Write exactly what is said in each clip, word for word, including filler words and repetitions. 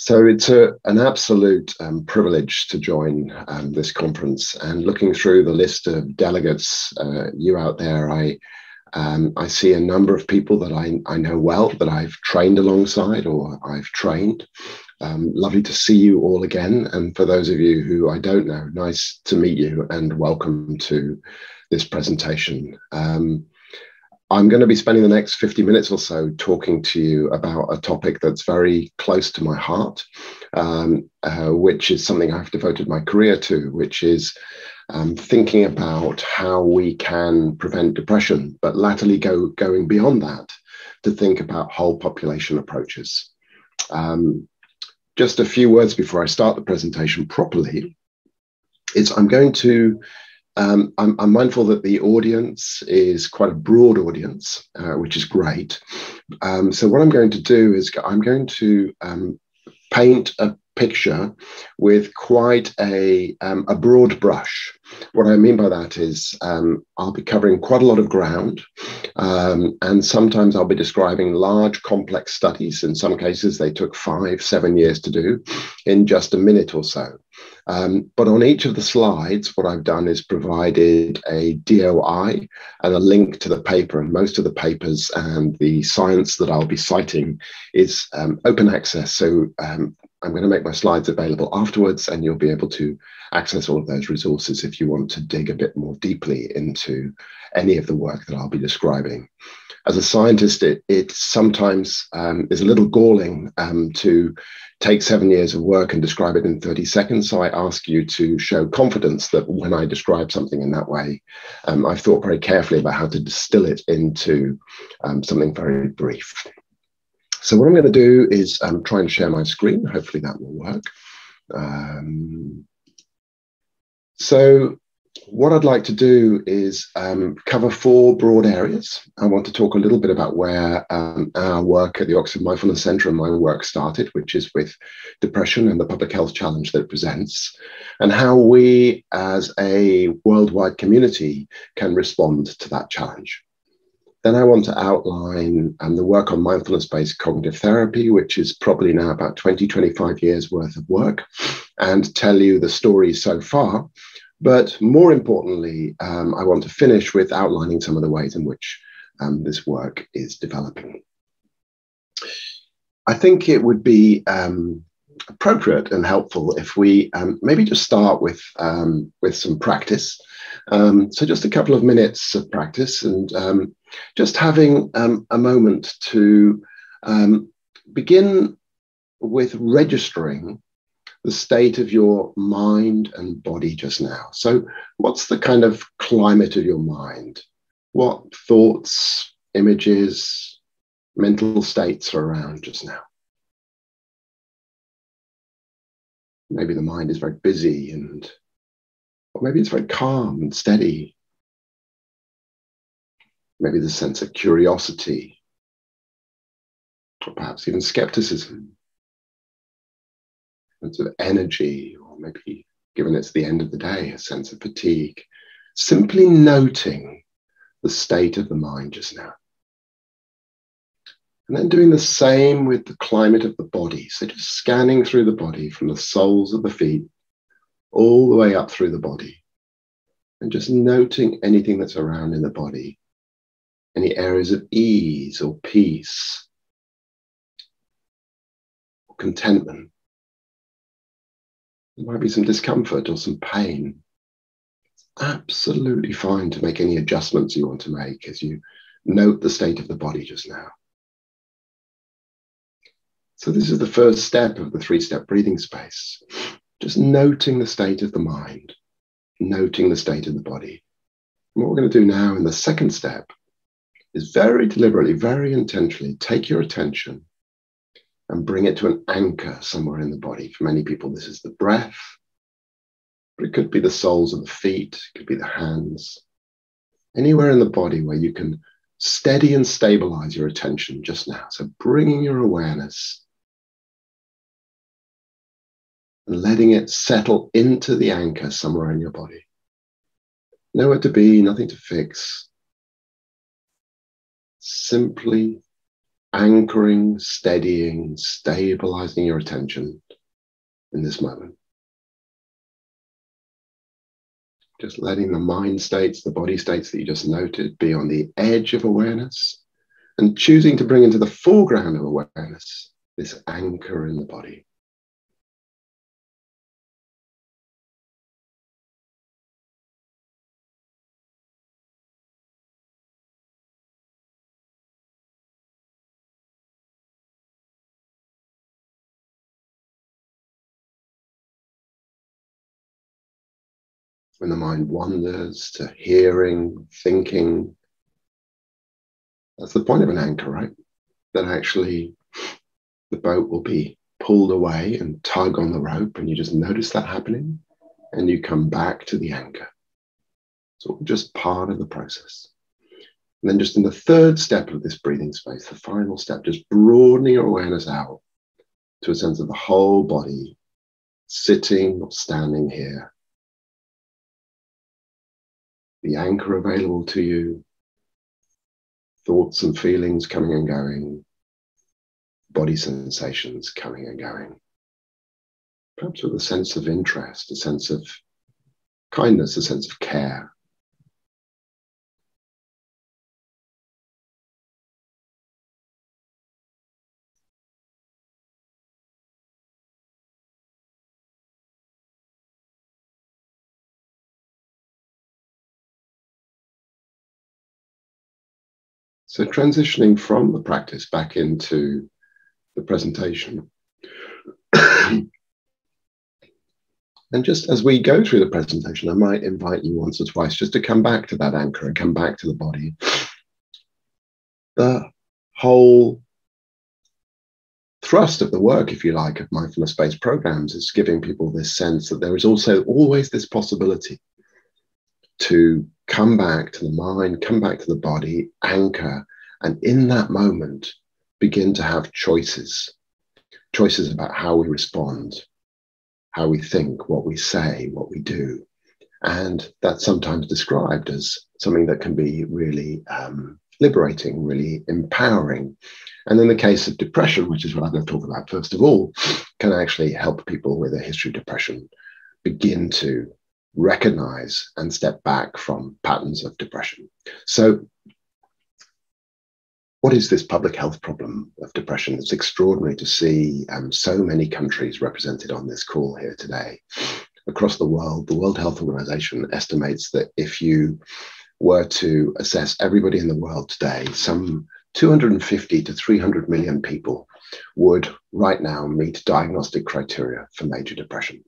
So it's a, an absolute um, privilege to join um, this conference. And looking through the list of delegates, uh, you out there, I um, I see a number of people that I, I know well, that I've trained alongside or I've trained. Um, lovely to see you all again. And for those of you who I don't know, nice to meet you and welcome to this presentation. Um, I'm going to be spending the next fifty minutes or so talking to you about a topic that's very close to my heart, um, uh, which is something I've devoted my career to, which is um, thinking about how we can prevent depression, but latterly go, going beyond that to think about whole population approaches. Um, just a few words before I start the presentation properly, is I'm going to Um, I'm, I'm mindful that the audience is quite a broad audience, uh, which is great. Um, so what I'm going to do is I'm going to um, paint a picture with quite a, um, a broad brush. What I mean by that is um, I'll be covering quite a lot of ground, um, and sometimes I'll be describing large, complex studies. In some cases, they took five, seven years to do in just a minute or so. Um, but on each of the slides, what I've done is provided a D O I and a link to the paper. And most of the papers and the science that I'll be citing is um, open access. So um, I'm going to make my slides available afterwards, and you'll be able to access all of those resources if you want to dig a bit more deeply into any of the work that I'll be describing. As a scientist, it, it sometimes um, is a little galling um, to take seven years of work and describe it in thirty seconds. So I ask you to show confidence that when I describe something in that way, um, I've thought very carefully about how to distill it into um, something very brief. So what I'm going to do is um, try and share my screen. Hopefully that will work. Um, so what I'd like to do is um, cover four broad areas. I want to talk a little bit about where um, our work at the Oxford Mindfulness Centre and my work started, which is with depression and the public health challenge that it presents, and how we as a worldwide community can respond to that challenge. Then I want to outline um, the work on mindfulness-based cognitive therapy, which is probably now about twenty, twenty-five years worth of work, and tell you the story so far. But more importantly, um, I want to finish with outlining some of the ways in which um, this work is developing. I think it would be um, appropriate and helpful if we um, maybe just start with, um, with some practice. Um, so just a couple of minutes of practice, and um, just having um, a moment to um, begin with registering the state of your mind and body just now. So what's the kind of climate of your mind? What thoughts, images, mental states are around just now? Maybe the mind is very busy, and or maybe it's very calm and steady. Maybe the sense of curiosity, or perhaps even skepticism, a sense of energy, or maybe, given it's the end of the day, a sense of fatigue. Simply noting the state of the mind just now. And then doing the same with the climate of the body. So just scanning through the body from the soles of the feet all the way up through the body, and just noting anything that's around in the body. Any areas of ease or peace or contentment. There might be some discomfort or some pain. It's absolutely fine to make any adjustments you want to make as you note the state of the body just now. So this is the first step of the three-step breathing space. Just noting the state of the mind, noting the state of the body. And what we're going to do now in the second step is very deliberately, very intentionally take your attention and bring it to an anchor somewhere in the body. For many people, this is the breath, but it could be the soles of the feet, it could be the hands, anywhere in the body where you can steady and stabilize your attention just now. So bringing your awareness and letting it settle into the anchor somewhere in your body. Nowhere to be, nothing to fix. Simply anchoring, steadying, stabilizing your attention in this moment. Just letting the mind states, the body states that you just noted be on the edge of awareness and choosing to bring into the foreground of awareness this anchor in the body. When the mind wanders to hearing, thinking, that's the point of an anchor, right? That actually the boat will be pulled away and tug on the rope, and you just notice that happening, and you come back to the anchor. So just part of the process. And then just in the third step of this breathing space, the final step, just broadening your awareness out to a sense of the whole body, sitting or standing here. The anchor available to you, thoughts and feelings coming and going, body sensations coming and going. Perhaps with a sense of interest, a sense of kindness, a sense of care. So transitioning from the practice back into the presentation. And just as we go through the presentation, I might invite you once or twice just to come back to that anchor and come back to the body. The whole thrust of the work, if you like, of mindfulness-based programs is giving people this sense that there is also always this possibility to come back to the mind, come back to the body, anchor, and in that moment, begin to have choices. Choices about how we respond, how we think, what we say, what we do. And that's sometimes described as something that can be really um, liberating, really empowering. And in the case of depression, which is what I'm going to talk about first of all, can actually help people with a history of depression begin to recognize and step back from patterns of depression. So what is this public health problem of depression? It's extraordinary to see um, so many countries represented on this call here today. Across the world, the World Health Organization estimates that if you were to assess everybody in the world today, some two hundred fifty to three hundred million people would right now meet diagnostic criteria for major depression.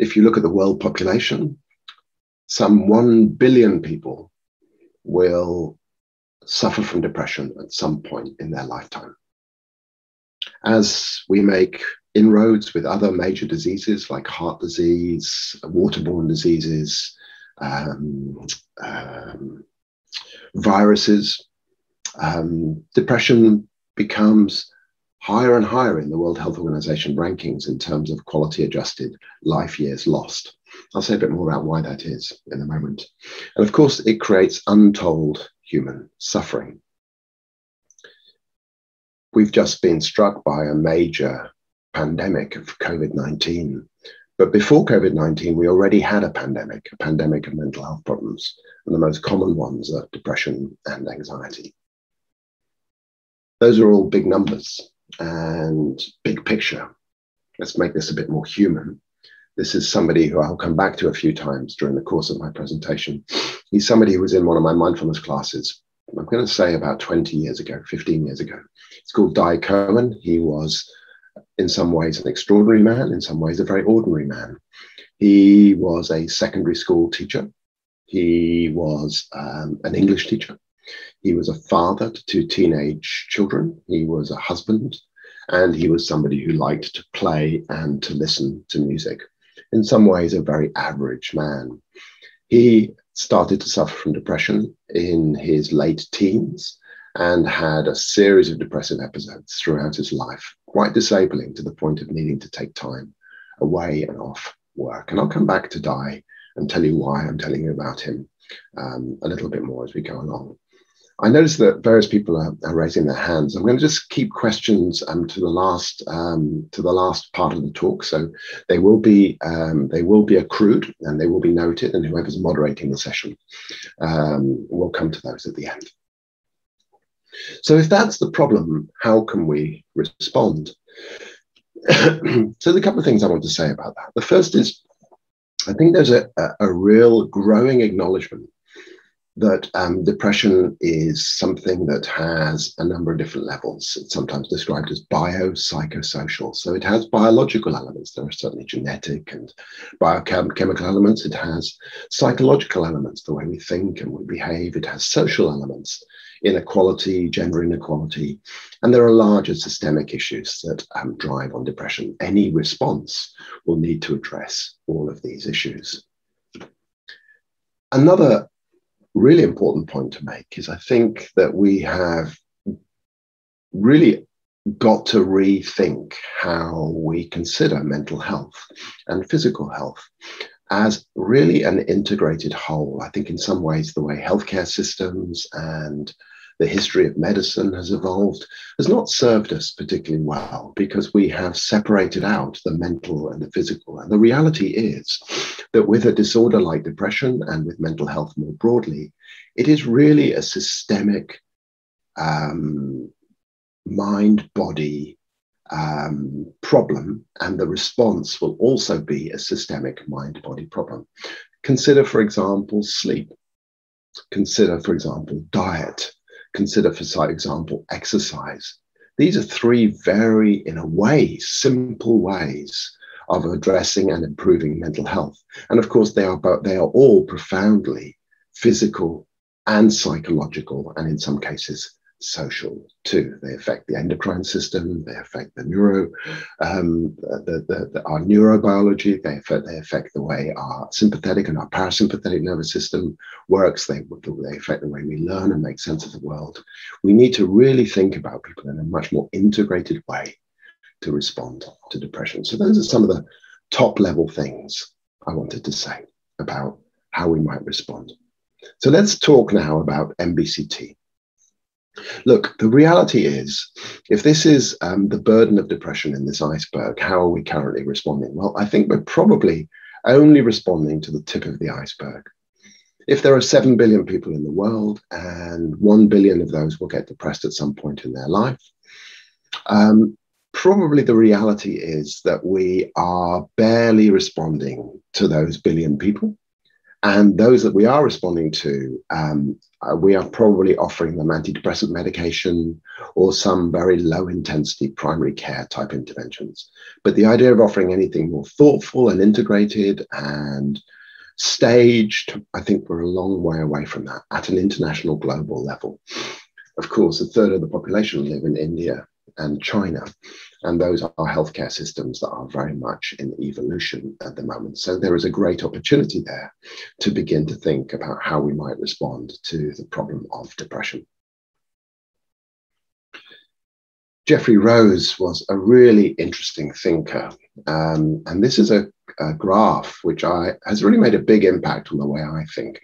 If you look at the world population, some one billion people will suffer from depression at some point in their lifetime. As we make inroads with other major diseases like heart disease, waterborne diseases, um, um, viruses, um, depression becomes higher and higher in the World Health Organization rankings in terms of quality adjusted life years lost. I'll say a bit more about why that is in a moment. And of course, it creates untold human suffering. We've just been struck by a major pandemic of COVID nineteen. But before COVID nineteen, we already had a pandemic, a pandemic of mental health problems. And the most common ones are depression and anxiety. Those are all big numbers. And big picture, let's make this a bit more human. This is somebody who I'll come back to a few times during the course of my presentation. He's somebody who was in one of my mindfulness classes, I'm going to say about twenty years ago, fifteen years ago. It's called Dai Kerman. He was in some ways an extraordinary man, in some ways a very ordinary man. He was a secondary school teacher. He was um, an English teacher. He was a father to two teenage children, he was a husband, and he was somebody who liked to play and to listen to music. In some ways, a very average man. He started to suffer from depression in his late teens and had a series of depressive episodes throughout his life, quite disabling to the point of needing to take time away and off work. And I'll come back to Dai and tell you why I'm telling you about him um, a little bit more as we go along. I noticed that various people are, are raising their hands. I'm going to just keep questions um, to the last um, to the last part of the talk. So they will be um, they will be accrued and they will be noted, and whoever's moderating the session um, will come to those at the end. So if that's the problem, how can we respond? So there's a couple of things I want to say about that. The first is, I think there's a, a, a real growing acknowledgement that um, depression is something that has a number of different levels. It's sometimes described as biopsychosocial. So it has biological elements. There are certainly genetic and biochemical elements. It has psychological elements, the way we think and we behave. It has social elements, inequality, gender inequality. And there are larger systemic issues that um, drive on depression. Any response will need to address all of these issues. Another really important point to make is I think that we have really got to rethink how we consider mental health and physical health as really an integrated whole. I think in some ways the way healthcare systems and the history of medicine has evolved has not served us particularly well, because we have separated out the mental and the physical. And the reality is that with a disorder like depression and with mental health more broadly, it is really a systemic um, mind-body um, problem, and the response will also be a systemic mind-body problem. Consider, for example, sleep. Consider, for example, diet. Consider, for example, exercise. These are three very, in a way, simple ways of addressing and improving mental health. And of course, they are, they are all profoundly physical and psychological, and in some cases, social too. They affect the endocrine system. They affect the neuro, um, the, the, the, our neurobiology. They affect, they affect the way our sympathetic and our parasympathetic nervous system works. They, they affect the way we learn and make sense of the world. We need to really think about people in a much more integrated way to respond to depression. So those are some of the top level things I wanted to say about how we might respond. So let's talk now about M B C T. Look, the reality is, if this is um, the burden of depression in this iceberg, how are we currently responding? Well, I think we're probably only responding to the tip of the iceberg. If there are seven billion people in the world and one billion of those will get depressed at some point in their life, um, probably the reality is that we are barely responding to those billion people. And those that we are responding to, um, uh, we are probably offering them antidepressant medication or some very low intensity primary care type interventions. But the idea of offering anything more thoughtful and integrated and staged, I think we're a long way away from that at an international global level. Of course, a third of the population live in India and China, and those are healthcare systems that are very much in evolution at the moment. So there is a great opportunity there to begin to think about how we might respond to the problem of depression. Geoffrey Rose was a really interesting thinker, um, and this is a, a graph which I, has really made a big impact on the way I think.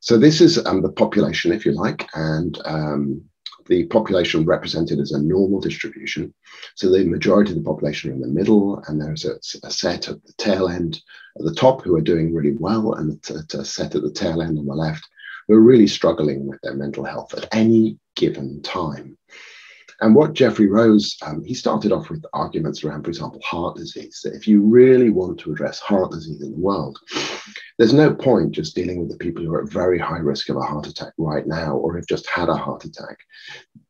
So this is um, the population, if you like, and um, the population represented as a normal distribution. So the majority of the population are in the middle, and there's a, a set at the tail end at the top who are doing really well, and a set at the tail end on the left who are really struggling with their mental health at any given time. And what Geoffrey Rose, um, he started off with arguments around, for example, heart disease. That if you really want to address heart disease in the world, there's no point just dealing with the people who are at very high risk of a heart attack right now, or have just had a heart attack.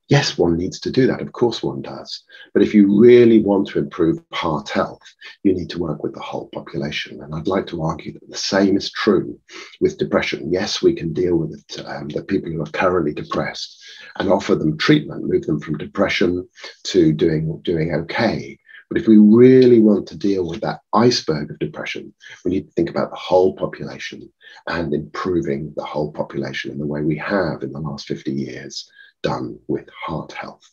Yes, one needs to do that. Of course one does. But if you really want to improve heart health, you need to work with the whole population. And I'd like to argue that the same is true with depression. Yes, we can deal with it, um, the people who are currently depressed, and offer them treatment, move them from depression to doing, doing okay. But if we really want to deal with that iceberg of depression, we need to think about the whole population and improving the whole population in the way we have in the last fifty years done with heart health.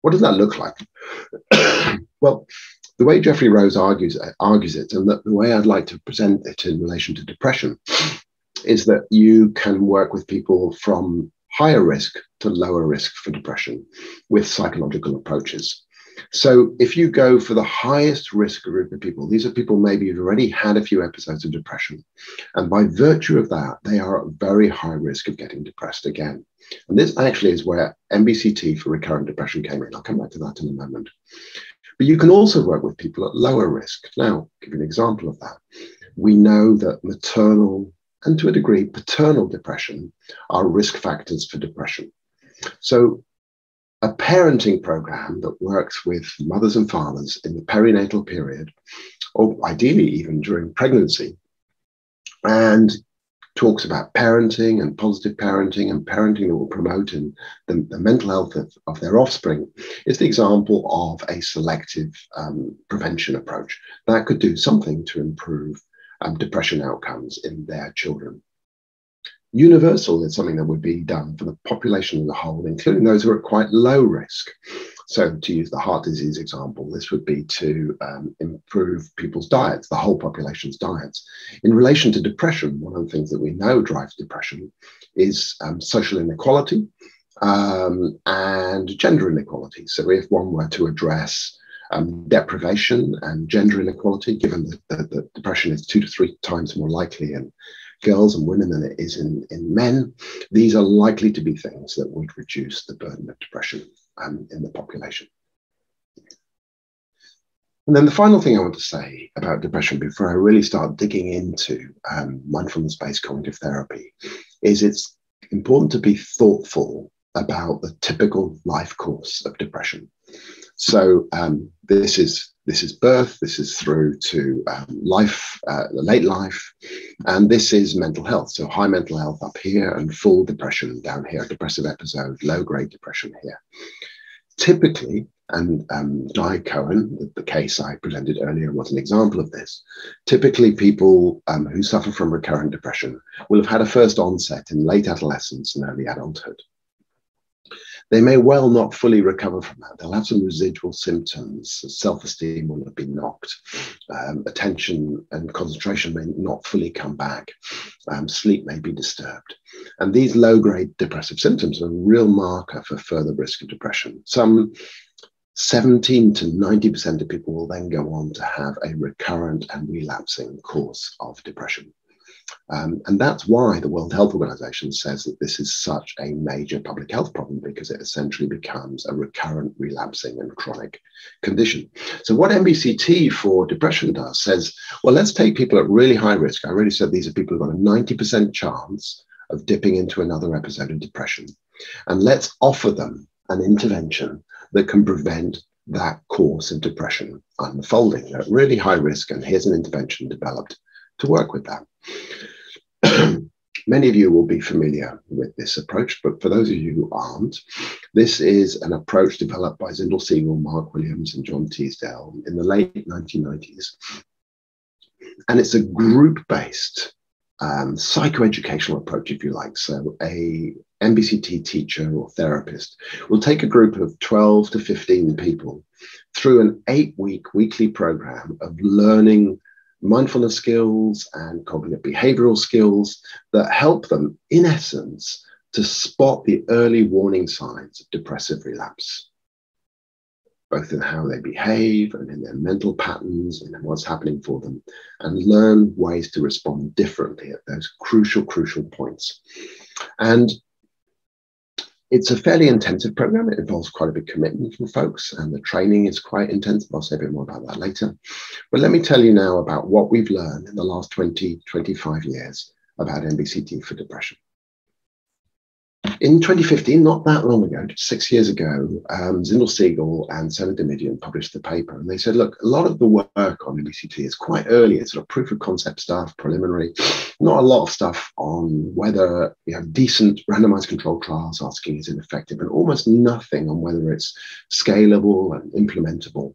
What does that look like? Well, the way Geoffrey Rose argues, uh, argues it, and the, the way I'd like to present it in relation to depression, is that you can work with people from higher risk to lower risk for depression with psychological approaches. So if you go for the highest risk group of people, these are people maybe who've already had a few episodes of depression, and by virtue of that, they are at very high risk of getting depressed again. And this actually is where M B C T for recurrent depression came in. I'll come back to that in a moment. But you can also work with people at lower risk. Now, I'll give you an example of that. We know that maternal and, to a degree, paternal depression are risk factors for depression. So a parenting program that works with mothers and fathers in the perinatal period, or ideally even during pregnancy, and talks about parenting and positive parenting and parenting that will promote in the, the mental health of, of their offspring, is the example of a selective um, prevention approach that could do something to improve um, depression outcomes in their children. Universal is something that would be done for the population as a whole, including those who are at quite low risk. So to use the heart disease example, this would be to um, improve people's diets, the whole population's diets. In relation to depression, one of the things that we know drives depression is um, social inequality um, and gender inequality. So if one were to address Um, deprivation and gender inequality, given that, that, that depression is two to three times more likely in girls and women than it is in, in men, these are likely to be things that would reduce the burden of depression um, in the population. And then the final thing I want to say about depression before I really start digging into um, mindfulness-based cognitive therapy is it's important to be thoughtful about the typical life course of depression. So um, this is this is birth, this is through to um, life, uh, late life, and this is mental health. So high mental health up here and full depression down here, depressive episode, low-grade depression here. Typically, and um, Dai Kerman, the, the case I presented earlier was an example of this, typically people um, who suffer from recurrent depression will have had a first onset in late adolescence and early adulthood. They may well not fully recover from that. They'll have some residual symptoms. Self-esteem will have been knocked. Um, attention and concentration may not fully come back. Um, sleep may be disturbed. And these low-grade depressive symptoms are a real marker for further risk of depression. Some seventeen to ninety percent of people will then go on to have a recurrent and relapsing course of depression. Um, and that's why the World Health Organization says that this is such a major public health problem, because it essentially becomes a recurrent, relapsing and chronic condition. So what M B C T for depression does says, well, let's take people at really high risk. I already said these are people who've got a ninety percent chance of dipping into another episode of depression. And let's offer them an intervention that can prevent that course of depression unfolding. They're at really high risk, and here's an intervention developed to work with that. Many of you will be familiar with this approach, but for those of you who aren't, this is an approach developed by Zindel Siegel, Mark Williams, and John Teasdale in the late nineteen nineties. And it's a group-based um, psychoeducational approach, if you like. So a M B C T teacher or therapist will take a group of twelve to fifteen people through an eight-week weekly program of learning mindfulness skills and cognitive behavioral skills that help them, in essence, to spot the early warning signs of depressive relapse, both in how they behave and in their mental patterns and in what's happening for them, and learn ways to respond differently at those crucial, crucial points. And it's a fairly intensive program. It involves quite a big commitment from folks, and the training is quite intensive. I'll say a bit more about that later. But let me tell you now about what we've learned in the last twenty, twenty-five years about M B C T for depression. In twenty fifteen, not that long ago, six years ago, um, Zindel Siegel and Sarah Demidian published the paper, and they said, look, a lot of the work on M B C T is quite early. It's sort of proof of concept stuff, preliminary, not a lot of stuff on whether, you know, decent randomized controlled trials asking is ineffective, and almost nothing on whether it's scalable and implementable.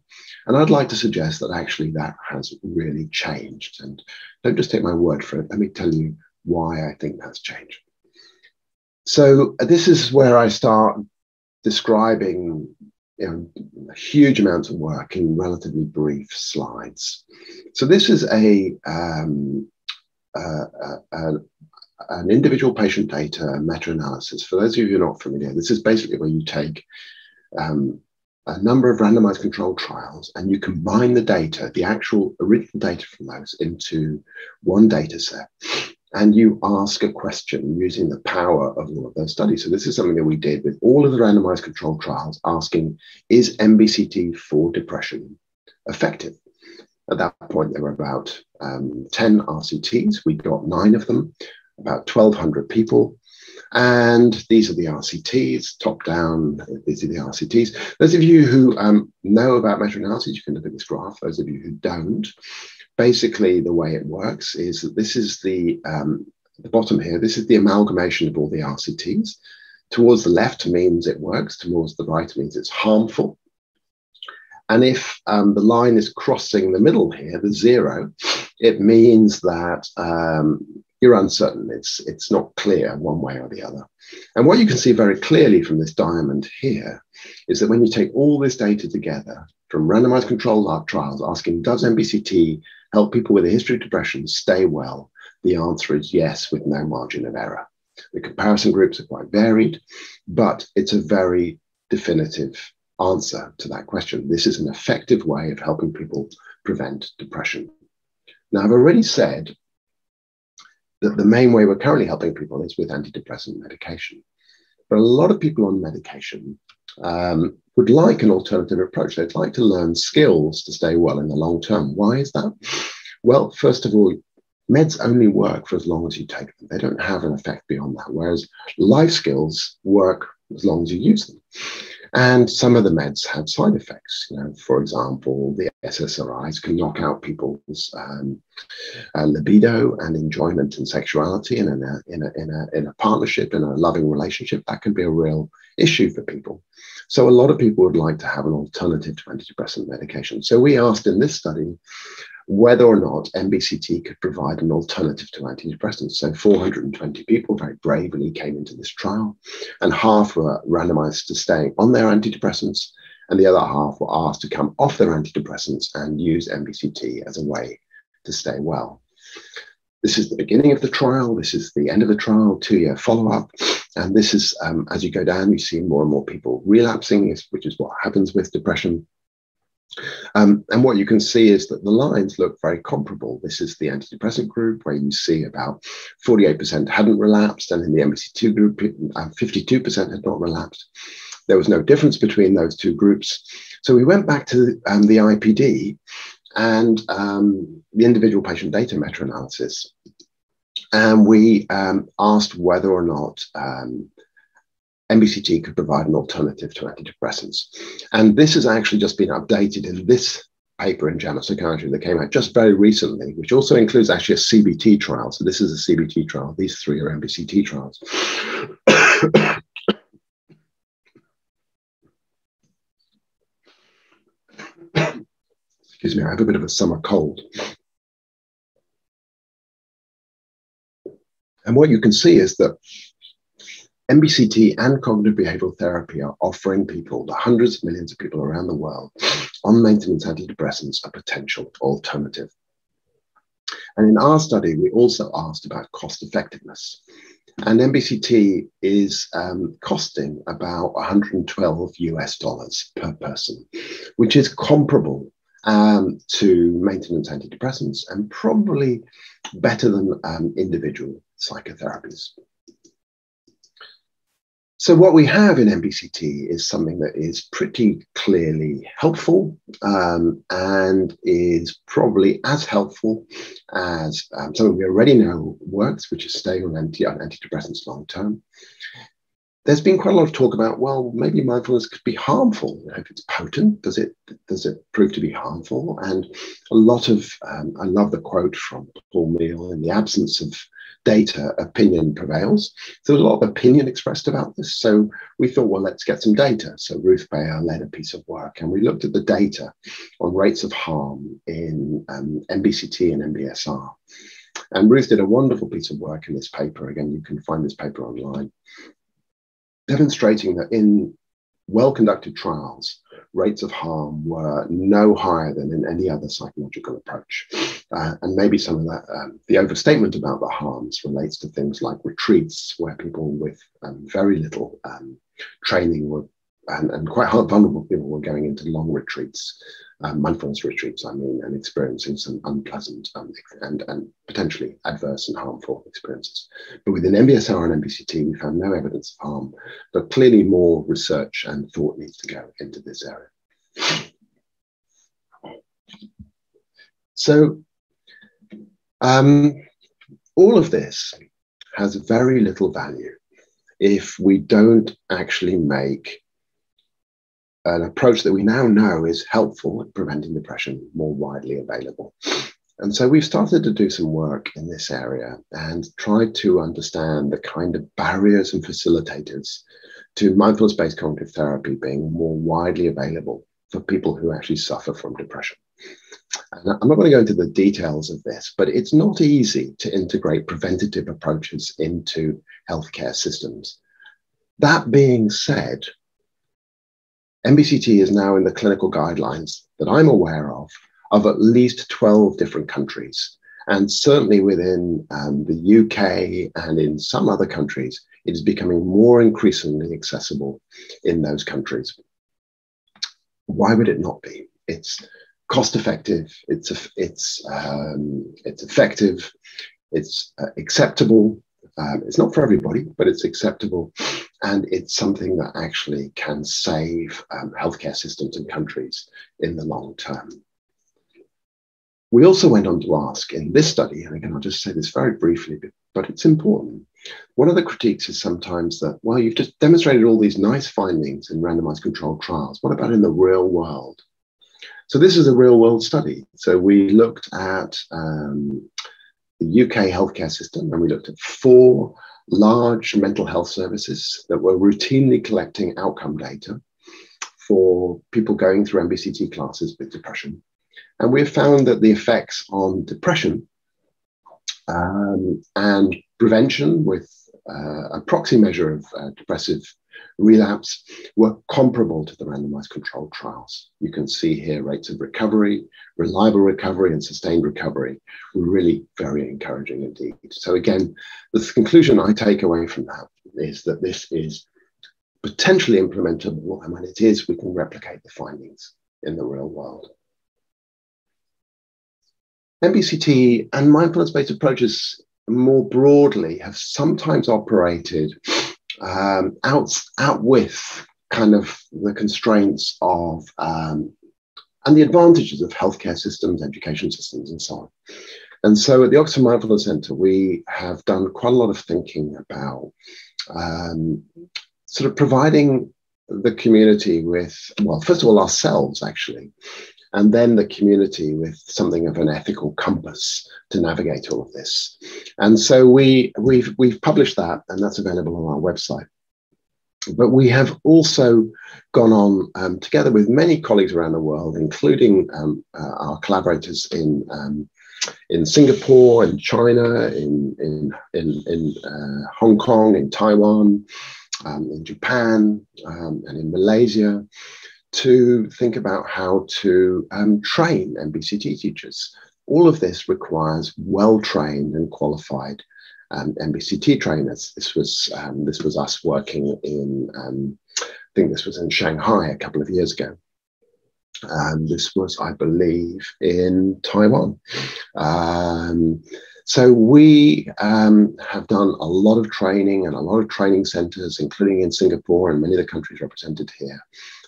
And I'd like to suggest that actually that has really changed. And don't just take my word for it. Let me tell you why I think that's changed. So this is where I start describing, you know, huge amounts of work in relatively brief slides. So this is a, um, uh, uh, uh, an individual patient data meta-analysis. For those of you who are not familiar, this is basically where you take um, a number of randomized controlled trials and you combine the data, the actual original data from those, into one data set. And you ask a question using the power of all of those studies. So this is something that we did with all of the randomized controlled trials, asking, is M B C T for depression effective? At that point, there were about um, ten R C Ts. We got nine of them, about twelve hundred people. And these are the R C Ts, top down, these are the R C Ts. Those of you who um, know about meta-analysis, you can look at this graph. Those of you who don't, basically the way it works is that this is the, um, the bottom here, this is the amalgamation of all the R C Ts. Towards the left means it works, towards the right means it's harmful. And if um, the line is crossing the middle here, the zero, it means that um, you're uncertain. It's, it's not clear one way or the other. And what you can see very clearly from this diamond here is that when you take all this data together from randomized controlled trials asking, does M B C T help people with a history of depression stay well? The answer is yes, with no margin of error. The comparison groups are quite varied, but it's a very definitive answer to that question. This is an effective way of helping people prevent depression. Now, I've already said that the main way we're currently helping people is with antidepressant medication. But a lot of people on medication um, would like an alternative approach. They'd like to learn skills to stay well in the long term. Why is that? Well, first of all, meds only work for as long as you take them. They don't have an effect beyond that, whereas life skills work as long as you use them. And some of the meds have side effects. You know, for example, the S S R Is can knock out people's um, uh, libido and enjoyment and sexuality. And in a, in, a, in, a, in a partnership, in a loving relationship, that can be a real issue for people. So a lot of people would like to have an alternative to antidepressant medication. So we asked in this study whether or not M B C T could provide an alternative to antidepressants. So four hundred twenty people very bravely came into this trial, and half were randomized to staying on their antidepressants, and the other half were asked to come off their antidepressants and use M B C T as a way to stay well. This is the beginning of the trial. This is the end of the trial, two-year follow-up. And this is, um, as you go down, you see more and more people relapsing, which is what happens with depression. Um, and what you can see is that the lines look very comparable. This is the antidepressant group, where you see about forty-eight percent hadn't relapsed, and in the M B C T group, fifty-two percent had not relapsed. There was no difference between those two groups. So we went back to um, the I P D and um, the individual patient data meta-analysis, and we um, asked whether or not um, M B C T could provide an alternative to antidepressants. And this has actually just been updated in this paper in JAMA Psychiatry that came out just very recently, which also includes actually a C B T trial. So this is a C B T trial. These three are M B C T trials. Excuse me, I have a bit of a summer cold. And what you can see is that M B C T and cognitive behavioral therapy are offering people, the hundreds of millions of people around the world on maintenance antidepressants, a potential alternative. And in our study, we also asked about cost effectiveness. And M B C T is um, costing about one hundred twelve US dollars per person, which is comparable um, to maintenance antidepressants and probably better than um, individual psychotherapies. So what we have in M B C T is something that is pretty clearly helpful um, and is probably as helpful as um, something we already know works, which is staying on anti on antidepressants long term. There's been quite a lot of talk about, well, maybe mindfulness could be harmful. You know, if it's potent, does it, does it prove to be harmful? And a lot of, um, I love the quote from Paul Meehl, in the absence of data, opinion prevails. So there's a lot of opinion expressed about this. So we thought, well, let's get some data. So Ruth Bauer led a piece of work, and we looked at the data on rates of harm in um, M B C T and M B S R. And Ruth did a wonderful piece of work in this paper. Again, you can find this paper online, demonstrating that in well-conducted trials, rates of harm were no higher than in any other psychological approach. Uh, and maybe some of that, um, the overstatement about the harms relates to things like retreats, where people with um, very little um, training were, and, and quite vulnerable people were going into long retreats, um, mindfulness retreats, I mean, and experiencing some unpleasant um, and, and potentially adverse and harmful experiences. But within M B S R and M B C T, we found no evidence of harm, but clearly more research and thought needs to go into this area. So um, all of this has very little value if we don't actually make an approach that we now know is helpful at preventing depression more widely available. And so we've started to do some work in this area and tried to understand the kind of barriers and facilitators to mindfulness-based cognitive therapy being more widely available for people who actually suffer from depression. And I'm not going to go into the details of this, but it's not easy to integrate preventative approaches into healthcare systems. That being said, M B C T is now in the clinical guidelines that I'm aware of, of at least twelve different countries. And certainly within um, the U K and in some other countries, it is becoming more increasingly accessible in those countries. Why would it not be? It's cost-effective, it's, it's, um, it's effective, it's uh, acceptable. Um, it's not for everybody, but it's acceptable. And it's something that actually can save um, healthcare systems and countries in the long term. We also went on to ask in this study, and again, I'll just say this very briefly, but it's important. One of the critiques is sometimes that, well, you've just demonstrated all these nice findings in randomized controlled trials. What about in the real world? So this is a real world study. So we looked at um, the U K healthcare system, and we looked at four large mental health services that were routinely collecting outcome data for people going through M B C T classes with depression. And we have found that the effects on depression um, and prevention with uh, a proxy measure of uh, depressive relapse were comparable to the randomized controlled trials. You can see here rates of recovery, reliable recovery and sustained recovery were really very encouraging indeed. So again, the conclusion I take away from that is that this is potentially implementable, and when it is, we can replicate the findings in the real world. M B C T and mindfulness-based approaches more broadly have sometimes operated Um, out, out with kind of the constraints of um, and the advantages of healthcare systems, education systems, and so on. And so at the Oxford Mindfulness Centre, we have done quite a lot of thinking about um, sort of providing the community with, well, first of all, ourselves, actually, and then the community with something of an ethical compass to navigate all of this. And so we, we've, we've published that, and that's available on our website. But we have also gone on, um, together with many colleagues around the world, including um, uh, our collaborators in, um, in Singapore, in China, in, in, in, in uh, Hong Kong, in Taiwan, um, in Japan, um, and in Malaysia, to think about how to um, train M B C T teachers. All of this requires well-trained and qualified um, M B C T trainers. This was, um, this was us working in, um, I think this was in Shanghai a couple of years ago. Um, this was, I believe, in Taiwan. Um, so we um, have done a lot of training, and a lot of training centers, including in Singapore, and many of the countries represented here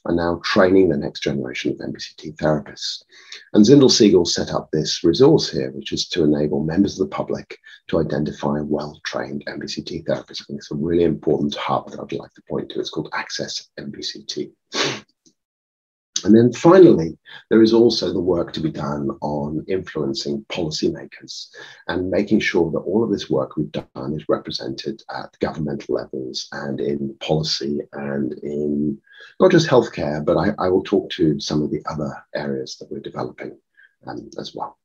are now training the next generation of M B C T therapists. And Zindel Siegel set up this resource here, which is to enable members of the public to identify well-trained M B C T therapists. I think it's a really important hub that I'd like to point to. It's called Access M B C T. And then finally, there is also the work to be done on influencing policymakers and making sure that all of this work we've done is represented at governmental levels and in policy and in not just healthcare, but I, I will talk to some of the other areas that we're developing um, as well.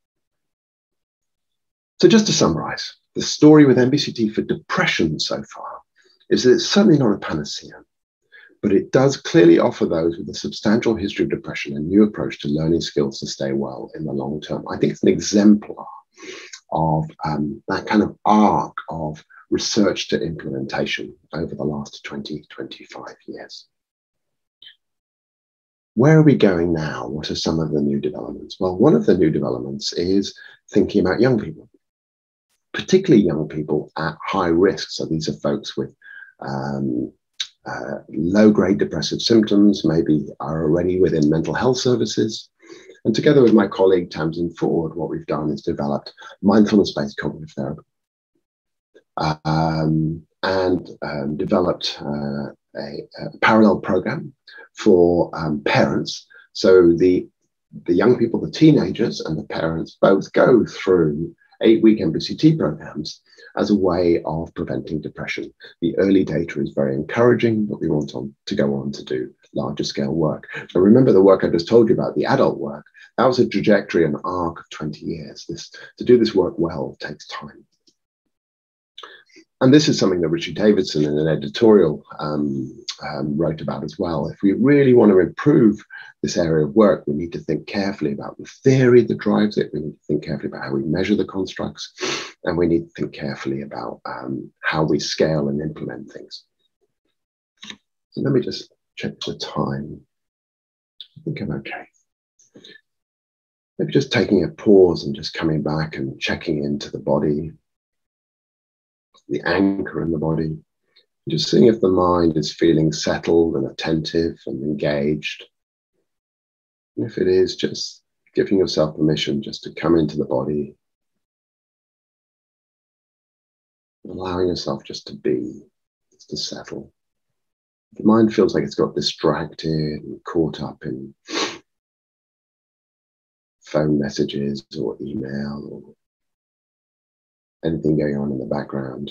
So just to summarize, the story with M B C T for depression so far is that it's certainly not a panacea, but it does clearly offer those with a substantial history of depression a new approach to learning skills to stay well in the long term. I think it's an exemplar of um, that kind of arc of research to implementation over the last twenty, twenty-five years. Where are we going now? What are some of the new developments? Well, one of the new developments is thinking about young people, particularly young people at high risk. So these are folks with um, uh, low-grade depressive symptoms, maybe are already within mental health services. And together with my colleague, Tamsin Ford, what we've done is developed mindfulness-based cognitive therapy um, and um, developed uh, a, a parallel program for um, parents. So the, the young people, the teenagers and the parents both go through eight-week M B C T programs as a way of preventing depression. The early data is very encouraging, but we want on to go on to do larger scale work. So remember the work I just told you about, the adult work, that was a trajectory and arc of twenty years. This, to do this work well takes time. And this is something that Richard Davidson in an editorial um, um, wrote about as well. If we really want to improve this area of work, we need to think carefully about the theory that drives it. We need to think carefully about how we measure the constructs, and we need to think carefully about um, how we scale and implement things. So let me just check the time. I think I'm okay. Maybe just taking a pause and just coming back and checking into the body, the anchor in the body, just seeing if the mind is feeling settled and attentive and engaged. And if it is, just giving yourself permission just to come into the body, allowing yourself just to be, just to settle. If the mind feels like it's got distracted and caught up in phone messages or email or anything going on in the background,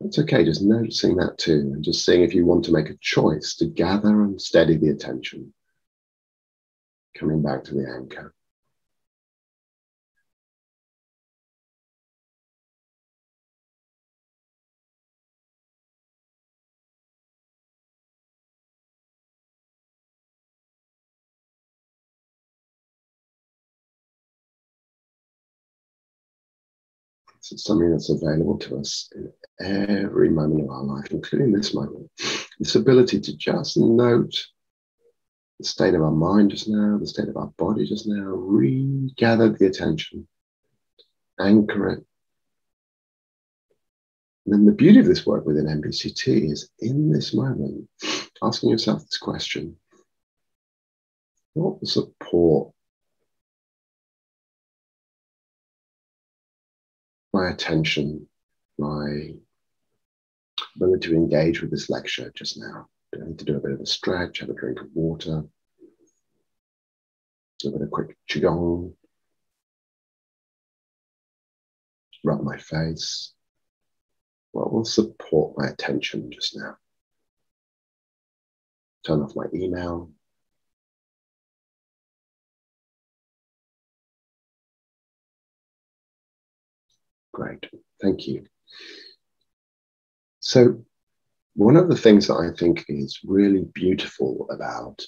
it's okay, just noticing that too, and just seeing if you want to make a choice to gather and steady the attention, coming back to the anchor. So it's something that's available to us in every moment of our life, including this moment. This ability to just note the state of our mind just now, the state of our body just now, regather the attention, anchor it. And then the beauty of this work within M B C T is in this moment, asking yourself this question: what will support my attention, my ability to engage with this lecture just now? Do I need to do a bit of a stretch, have a drink of water, do a bit of quick qigong, rub my face? What will support my attention just now? Turn off my email. Great, thank you. So one of the things that I think is really beautiful about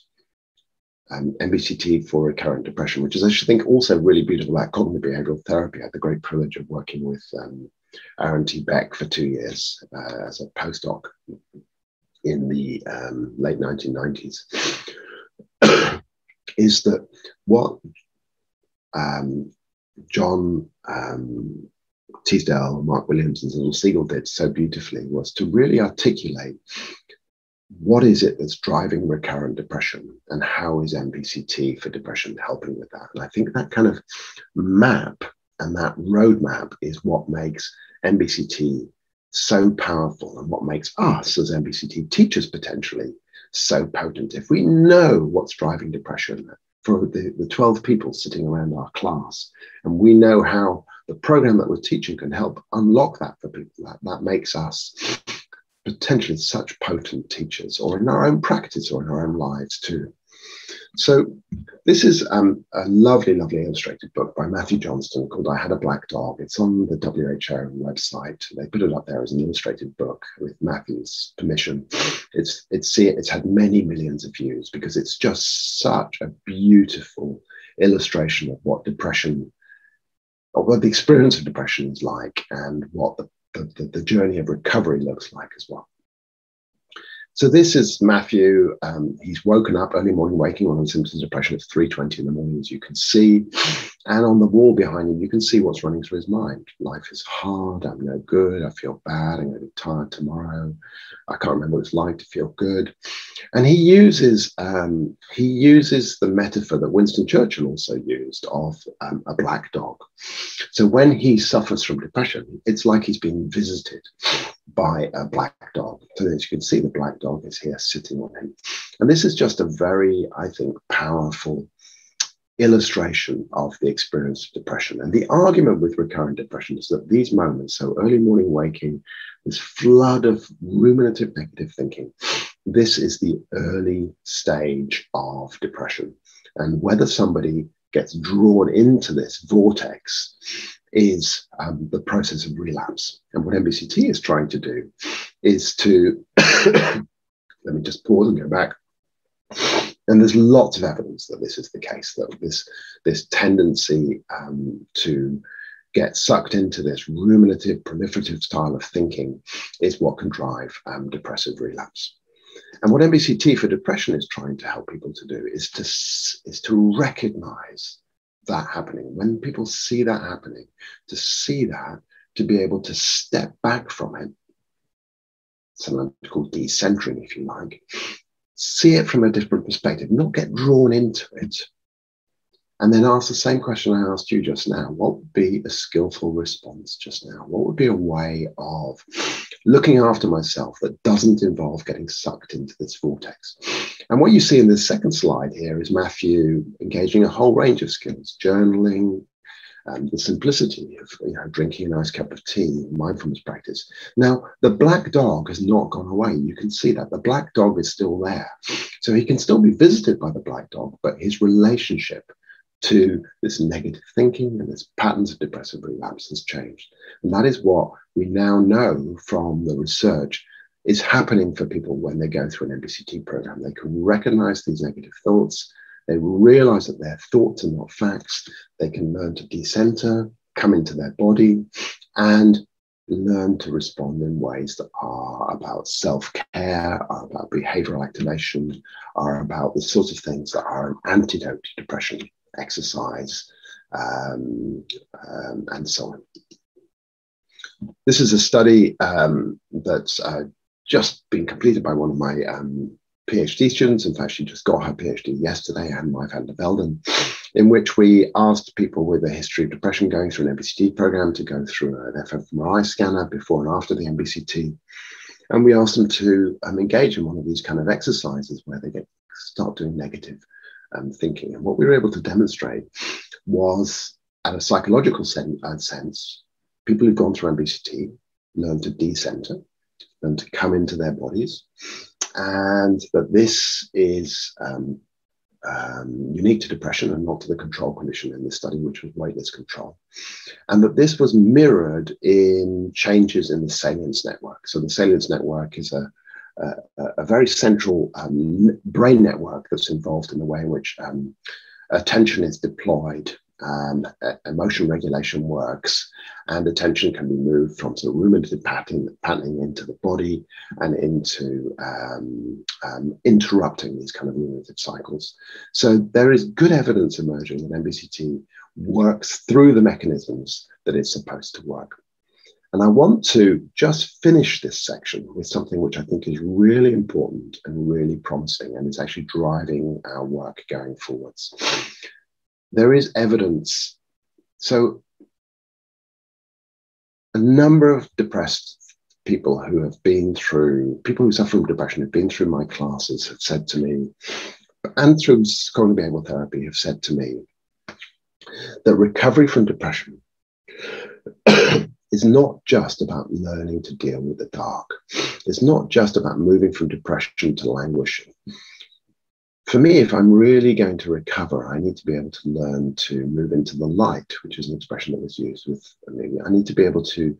um, M B C T for recurrent depression, which is I think also really beautiful about cognitive behavioral therapy. I had the great privilege of working with um, Aaron T. Beck for two years uh, as a postdoc in the um, late nineteen nineties, is that what um, John um, Teasdale, Mark Williams, and Zindel Siegel did so beautifully was to really articulate what is it that's driving recurrent depression and how is M B C T for depression helping with that. And I think that kind of map and that roadmap is what makes M B C T so powerful and what makes us as M B C T teachers potentially so potent. If we know what's driving depression for the, the twelve people sitting around our class, and we know how the program that we're teaching can help unlock that for people, That, that makes us potentially such potent teachers, or in our own practice or in our own lives too. So this is um, a lovely, lovely illustrated book by Matthew Johnston called I Had a Black Dog. It's on the W H O website. They put it up there as an illustrated book with Matthew's permission. It's, it's, it's had many millions of views because it's just such a beautiful illustration of what depression, or what the experience of depression is like, and what the, the, the journey of recovery looks like as well. So this is Matthew. Um, he's woken up early morning, waking on symptoms of depression. It's three twenty in the morning, as you can see. And on the wall behind him, you can see what's running through his mind. Life is hard. I'm no good. I feel bad. I'm going to be tired tomorrow. I can't remember what it's like to feel good. And he uses um, he uses the metaphor that Winston Churchill also used of um, a black dog. So when he suffers from depression, it's like he's being visited by a black dog. So as you can see, the black dog is here sitting on him. And this is just a very, I think, powerful illustration of the experience of depression. And the argument with recurrent depression is that these moments, so early morning waking, this flood of ruminative negative thinking, this is the early stage of depression. And whether somebody gets drawn into this vortex is um, the process of relapse. And what M B C T is trying to do is to, let me just pause and go back. And there's lots of evidence that this is the case, that this, this tendency um, to get sucked into this ruminative, proliferative style of thinking is what can drive um, depressive relapse. And what M B C T for depression is trying to help people to do is to, is to recognize that happening. When people see that happening, to see that, to be able to step back from it, sometimes called decentering, if you like, see it from a different perspective, not get drawn into it, and then ask the same question I asked you just now. What would be a skillful response just now? What would be a way of looking after myself that doesn't involve getting sucked into this vortex? And what you see in this second slide here is Matthew engaging a whole range of skills, journaling, um, the simplicity of you know, drinking a nice cup of tea, mindfulness practice. Now, the black dog has not gone away. You can see that. The black dog is still there. So he can still be visited by the black dog, but his relationship to this negative thinking and this patterns of depressive relapse has changed. And that is what we now know from the research is happening for people when they go through an M B C T program. They can recognize these negative thoughts. They realize that their thoughts are not facts. They can learn to decenter, come into their body, and learn to respond in ways that are about self-care, are about behavioral activation, are about the sorts of things that are an antidote to depression. Exercise, um, um, and so on. This is a study um, that's uh, just been completed by one of my um, PhD students. In fact, she just got her PhD yesterday, Anne-Mai van der Velden, in which we asked people with a history of depression going through an M B C T program to go through an fMRI scanner before and after the M B C T. And we asked them to um, engage in one of these kind of exercises where they get start doing negative and thinking. And what we were able to demonstrate was, at a psychological sen uh, sense, people who've gone through M B C T learn to decenter, learn to come into their bodies, and that this is um, um, unique to depression and not to the control condition in this study, which was weightless control. And that this was mirrored in changes in the salience network. So the salience network is a Uh, a very central um, brain network that's involved in the way in which um, attention is deployed, um, emotion regulation works, and attention can be moved from sort of ruminative pattern, patterning into the body and into um, um, interrupting these kind of ruminative cycles. So there is good evidence emerging that M B C T works through the mechanisms that it's supposed to work. And I want to just finish this section with something which I think is really important and really promising, and it's actually driving our work going forwards. There is evidence. So a number of depressed people who have been through, people who suffer from depression, have been through my classes, have said to me, and through cognitive behavioral therapy, have said to me that recovery from depression is not just about learning to deal with the dark. It's not just about moving from depression to languishing. for me, if I'm really going to recover, I need to be able to learn to move into the light, which is an expression that was used with me. I need to be able to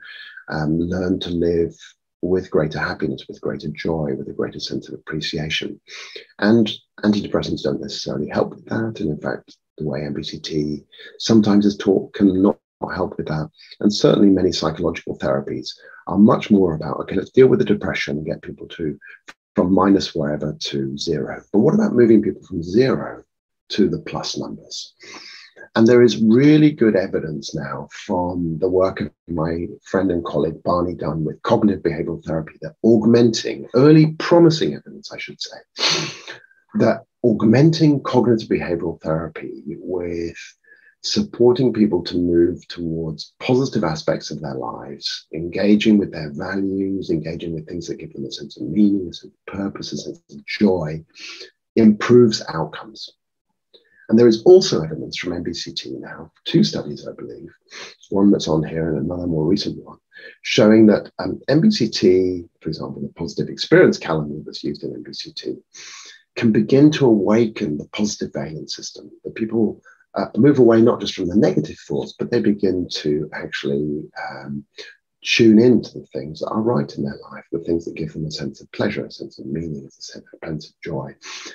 um, learn to live with greater happiness, with greater joy, with a greater sense of appreciation. And antidepressants don't necessarily help with that. And in fact, the way M B C T sometimes is taught cannot help with that. And certainly many psychological therapies are much more about, okay, let's deal with the depression and get people to from minus wherever to zero. But what about moving people from zero to the plus numbers? And there is really good evidence now from the work of my friend and colleague Barney Dunn with cognitive behavioral therapy that augmenting, early promising evidence, I should say, that augmenting cognitive behavioral therapy with supporting people to move towards positive aspects of their lives, engaging with their values, engaging with things that give them a sense of meaning, a sense of purpose, a sense of joy, improves outcomes. And there is also evidence from M B C T now, two studies, I believe, one that's on here and another more recent one, showing that um, M B C T, for example, the positive experience calendar that's used in M B C T, can begin to awaken the positive valence system, that people Uh, move away not just from the negative thoughts, but they begin to actually um, tune into the things that are right in their life, the things that give them a sense of pleasure, a sense of meaning, a sense of joy.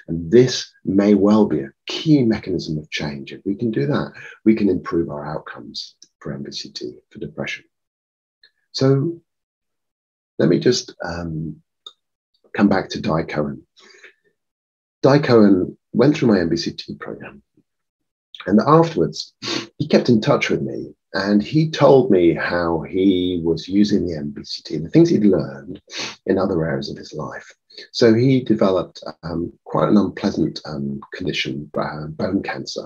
And this may well be a key mechanism of change. If we can do that, we can improve our outcomes for M B C T, for depression. So let me just um, come back to Dai Kerman. Dai Kerman went through my M B C T program. And afterwards, he kept in touch with me and he told me how he was using the M B C T, the things he'd learned in other areas of his life. So he developed um, quite an unpleasant um, condition, uh, bone cancer.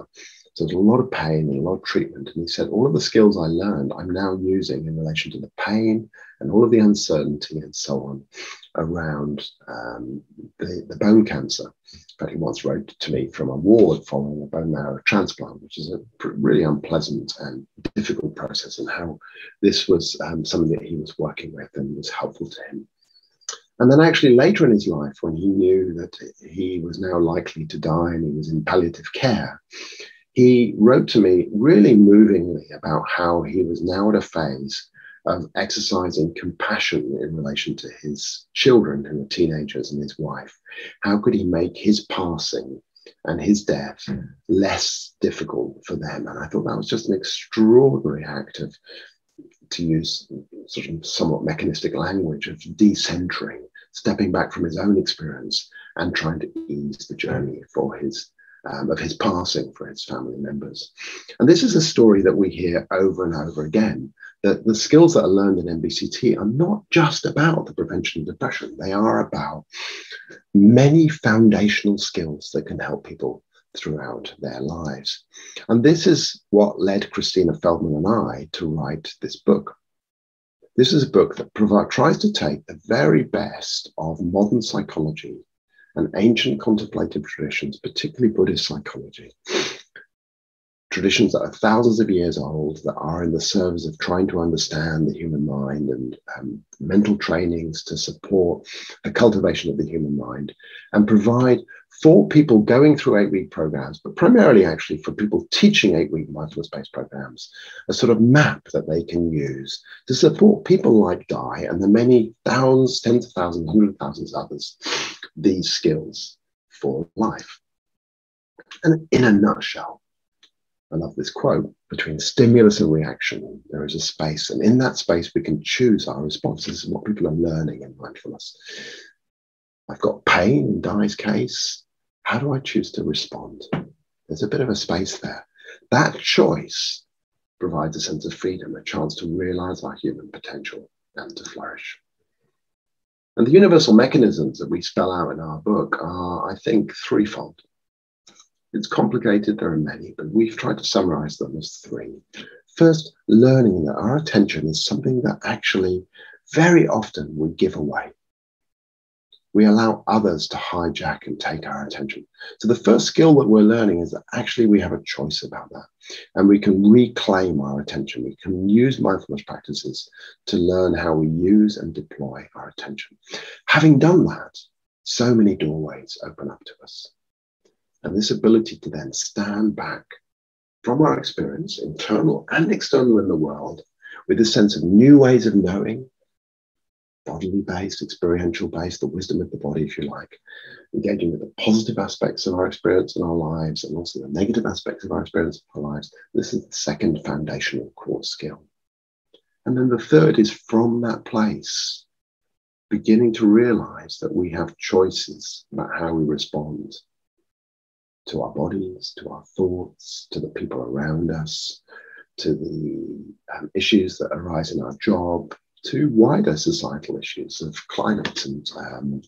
So there's a lot of pain and a lot of treatment. And he said, all of the skills I learned, I'm now using in relation to the pain and all of the uncertainty and so on around um, the, the bone cancer. In fact, he once wrote to me from a ward following a bone marrow transplant, which is a really unpleasant and difficult process, and how this was um, something that he was working with and was helpful to him. And then actually later in his life, when he knew that he was now likely to die and he was in palliative care, he wrote to me really movingly about how he was now at a phase of exercising compassion in relation to his children who were teenagers and his wife. How could he make his passing and his death mm. less difficult for them? And I thought that was just an extraordinary act of, to use sort of somewhat mechanistic language, of decentering, stepping back from his own experience and trying to ease the journey for his Um, of his passing for his family members. And this is a story that we hear over and over again, that the skills that are learned in M B C T are not just about the prevention of depression. They are about many foundational skills that can help people throughout their lives. And this is what led Christina Feldman and I to write this book. This is a book that provide, tries to take the very best of modern psychology and ancient contemplative traditions, particularly Buddhist psychology, traditions that are thousands of years old, that are in the service of trying to understand the human mind and um, mental trainings to support the cultivation of the human mind, and provide for people going through eight-week programs, but primarily actually for people teaching eight-week mindfulness-based programs, a sort of map that they can use to support people like Dai and the many thousands, tens of thousands, hundreds of thousands others, these skills for life. And in a nutshell, I love this quote, between stimulus and reaction, there is a space. And in that space, we can choose our responses and what people are learning in mindfulness. I've got pain in Dai's case. How do I choose to respond? There's a bit of a space there. That choice provides a sense of freedom, a chance to realize our human potential and to flourish. And the universal mechanisms that we spell out in our book are, I think, threefold. It's complicated, there are many, but we've tried to summarize them as three. First, learning that our attention is something that actually very often we give away. We allow others to hijack and take our attention. So the first skill that we're learning is that actually we have a choice about that. And we can reclaim our attention. We can use mindfulness practices to learn how we use and deploy our attention. Having done that, so many doorways open up to us. And this ability to then stand back from our experience, internal and external in the world, with a sense of new ways of knowing, bodily-based, experiential-based, the wisdom of the body, if you like, engaging with the positive aspects of our experience in our lives and also the negative aspects of our experience in our lives. This is the second foundational core skill. And then the third is from that place, beginning to realize that we have choices about how we respond to our bodies, to our thoughts, to the people around us, to the um, issues that arise in our job, to wider societal issues of climate and um,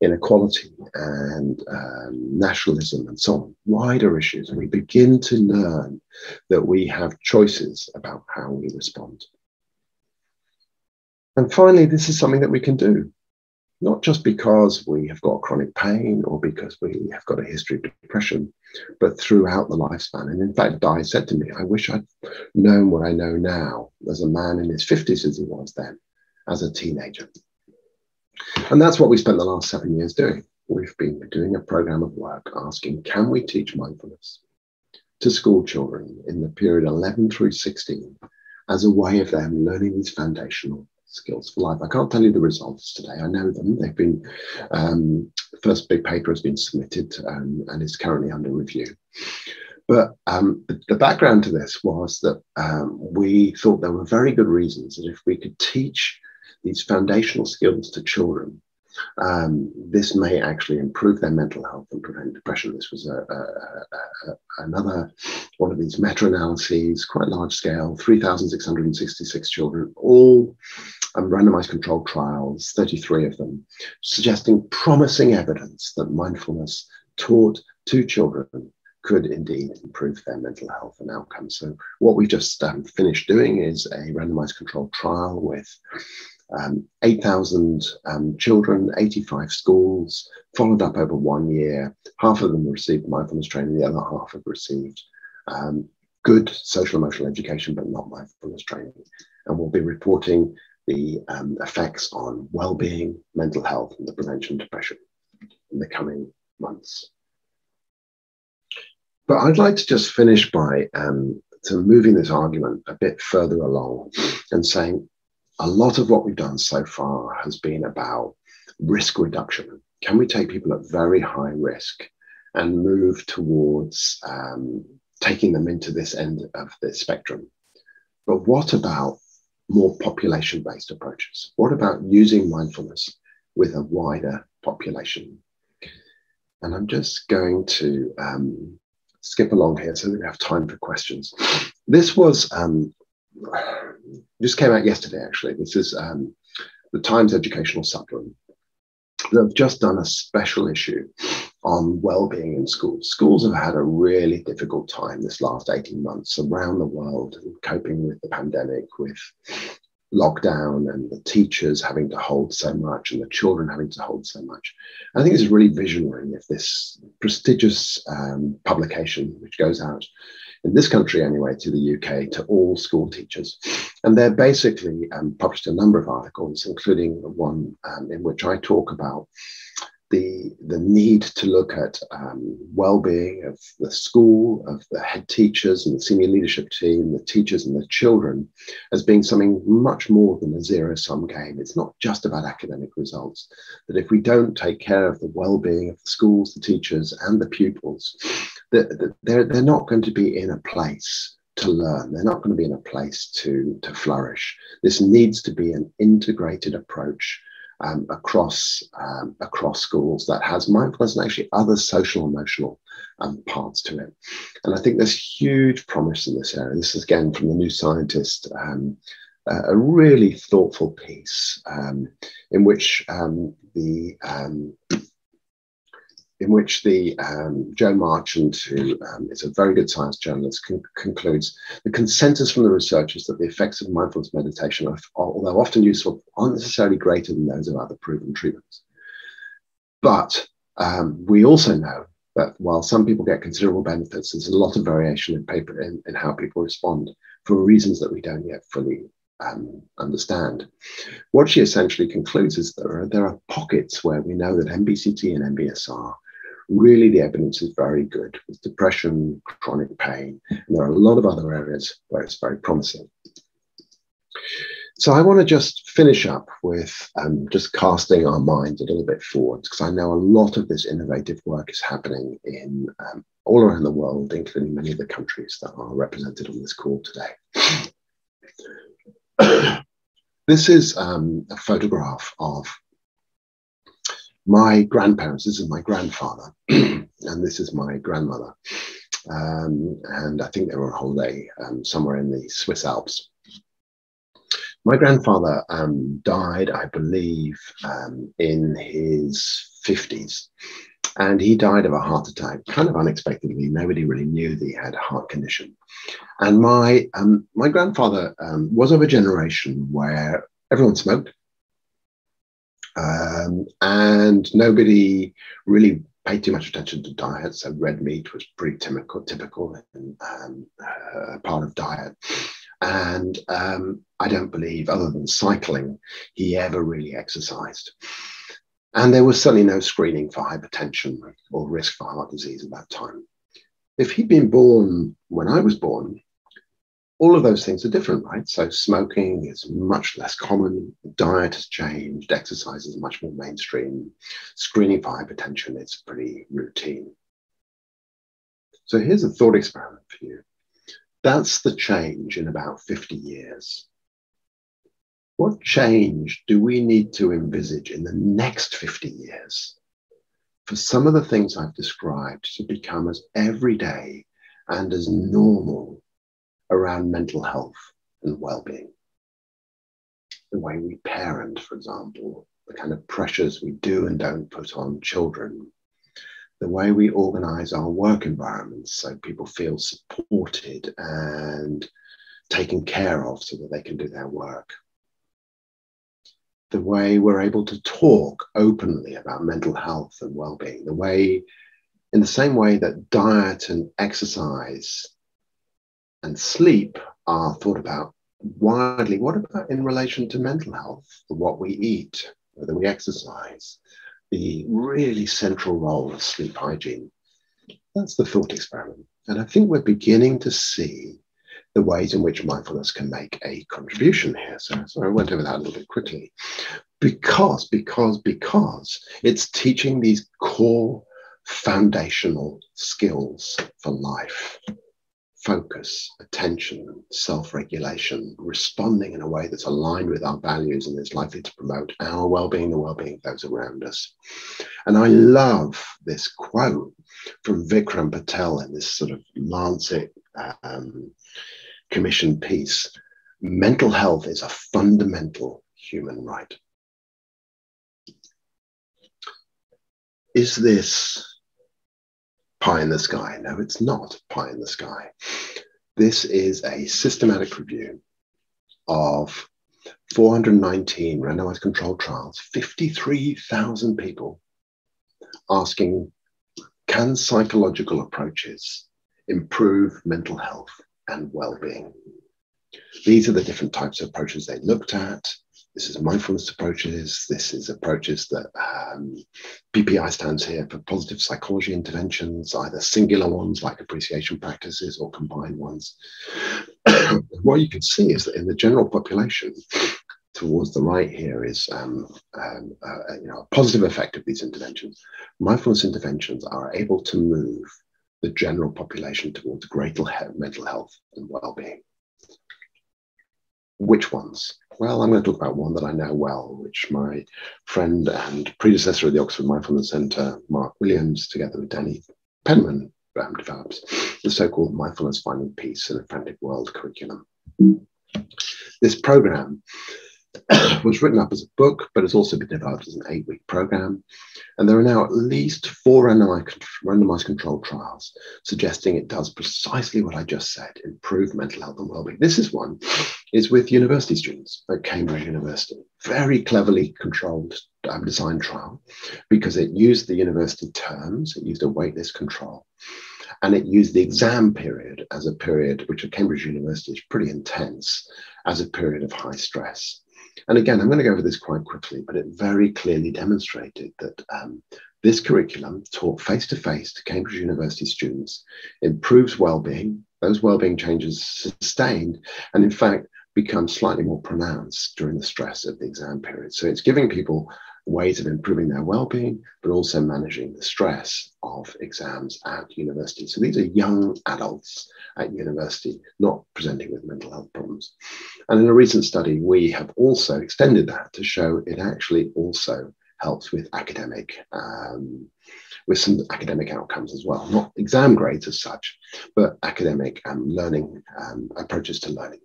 inequality and um, nationalism and so on, wider issues. And we begin to learn that we have choices about how we respond. And finally, this is something that we can do, not just because we have got chronic pain or because we have got a history of depression, but throughout the lifespan. And in fact, Dai said to me, I wish I'd known what I know now as a man in his fifties as he was then, as a teenager. And that's what we spent the last seven years doing. We've been doing a program of work asking, can we teach mindfulness to school children in the period eleven through sixteen as a way of them learning these foundational skills for life. I can't tell you the results today. I know them. They've been, um, the first big paper has been submitted um, and is currently under review. But um, the, the background to this was that um, we thought there were very good reasons that if we could teach these foundational skills to children, um, this may actually improve their mental health and prevent depression. This was a, a, a, another one of these meta-analyses, quite large scale, three thousand six hundred sixty-six children, all and randomized controlled trials, thirty-three of them, suggesting promising evidence that mindfulness taught to children could indeed improve their mental health and outcomes. So what we've just um, finished doing is a randomized controlled trial with um, eight thousand um, children, eighty-five schools, followed up over one year. Half of them received mindfulness training, the other half have received um, good social emotional education, but not mindfulness training. And we'll be reporting the um, effects on well-being, mental health, and the prevention of depression in the coming months. But I'd like to just finish by um, to moving this argument a bit further along and saying a lot of what we've done so far has been about risk reduction. Can we take people at very high risk and move towards um, taking them into this end of the spectrum? But what about more population-based approaches? What about using mindfulness with a wider population? And I'm just going to um, skip along here so that we have time for questions. This was, um, just came out yesterday actually. This is um, the Times Educational Supplement. They've just done a special issue on well-being in schools. Schools have had a really difficult time this last eighteen months around the world, coping with the pandemic, with lockdown and the teachers having to hold so much and the children having to hold so much. I think it's really visionary if this prestigious um, publication, which goes out in this country anyway, to the U K, to all school teachers. And they're basically um, published a number of articles, including one um, in which I talk about The, the need to look at um, well-being of the school, of the head teachers and the senior leadership team, the teachers and the children as being something much more than a zero-sum game. It's not just about academic results, that if we don't take care of the well-being of the schools, the teachers and the pupils, that they're, they're not going to be in a place to learn. They're not going to be in a place to, to flourish. This needs to be an integrated approach Um, across um, across schools that has mindfulness and actually other social emotional um, parts to it. And I think there's huge promise in this area. This is again from the New Scientist, um, a really thoughtful piece um, in which um, the um, in which the um, Jo Marchant, who um, is a very good science journalist, con concludes, the consensus from the researchers that the effects of mindfulness meditation, are, although often useful, aren't necessarily greater than those of other proven treatments. But um, we also know that while some people get considerable benefits, there's a lot of variation in, paper, in, in how people respond for reasons that we don't yet fully Um, understand. What she essentially concludes is that there are, there are pockets where we know that M B C T and M B S R really the evidence is very good with depression, chronic pain, and there are a lot of other areas where it's very promising. So I want to just finish up with um, just casting our minds a little bit forward, because I know a lot of this innovative work is happening in um, all around the world, including many of the countries that are represented on this call today. This is um, a photograph of my grandparents. This is my grandfather, and this is my grandmother. Um, and I think they were on holiday um, somewhere in the Swiss Alps. My grandfather um, died, I believe, um, in his fifties. And he died of a heart attack, kind of unexpectedly. Nobody really knew that he had a heart condition. And my, um, my grandfather um, was of a generation where everyone smoked. Um, and nobody really paid too much attention to diet. So red meat was pretty typical, typical and um, uh, part of diet. And um, I don't believe, other than cycling, he ever really exercised. And there was certainly no screening for hypertension or risk for heart disease at that time. If he'd been born when I was born, all of those things are different, right? So smoking is much less common, diet has changed, exercise is much more mainstream, screening for hypertension is pretty routine. So here's a thought experiment for you. That's the change in about fifty years. What change do we need to envisage in the next fifty years for some of the things I've described to become as everyday and as normal around mental health and well-being? The way we parent, for example, the kind of pressures we do and don't put on children, the way we organize our work environments so people feel supported and taken care of so that they can do their work, the way we're able to talk openly about mental health and well-being, the way, in the same way that diet and exercise and sleep are thought about widely, what about in relation to mental health, what we eat, whether we exercise, the really central role of sleep hygiene? That's the thought experiment. And I think we're beginning to see the ways in which mindfulness can make a contribution here. So, so I went over that a little bit quickly. Because, because, because it's teaching these core foundational skills for life. Focus, attention, self-regulation, responding in a way that's aligned with our values and is likely to promote our well-being, the well-being of those around us. And I love this quote from Vikram Patel in this sort of Lancet Um, commission piece. Mental health is a fundamental human right. Is this pie in the sky? No, it's not pie in the sky. This is a systematic review of four hundred nineteen randomized controlled trials, fifty-three thousand people, asking, can psychological approaches improve mental health and well-being? These are the different types of approaches they looked at. This is mindfulness approaches. This is approaches that um, P P I stands here for positive psychology interventions, either singular ones like appreciation practices or combined ones. What you can see is that in the general population, towards the right here is um, um, uh, you know, a positive effect of these interventions. Mindfulness interventions are able to move the general population towards greater mental health and well-being. Which ones? Well, I'm going to talk about one that I know well, which my friend and predecessor at the Oxford Mindfulness Centre, Mark Williams, together with Danny Penman, um, develops, the so-called Mindfulness Finding Peace in a Frantic World curriculum. This programme was written up as a book, but it's also been developed as an eight-week program. And there are now at least four randomized controlled trials suggesting it does precisely what I just said, improve mental health and well-being. This is one, is with university students at Cambridge University. Very cleverly controlled um, design trial, because it used the university terms, it used a waitlist control, and it used the exam period as a period, which at Cambridge University is pretty intense, as a period of high stress. And again, I'm going to go over this quite quickly, but it very clearly demonstrated that um, This curriculum, taught face-to-face to Cambridge University students, improves well-being. Those well-being changes sustained and, in fact, become slightly more pronounced during the stress of the exam period. So it's giving people ways of improving their well-being, but also managing the stress of exams at university. So these are young adults at university, not presenting with mental health problems. And in a recent study, we have also extended that to show it actually also helps with academic, um, with some academic outcomes as well, not exam grades as such, but academic and um, learning, um, approaches to learning.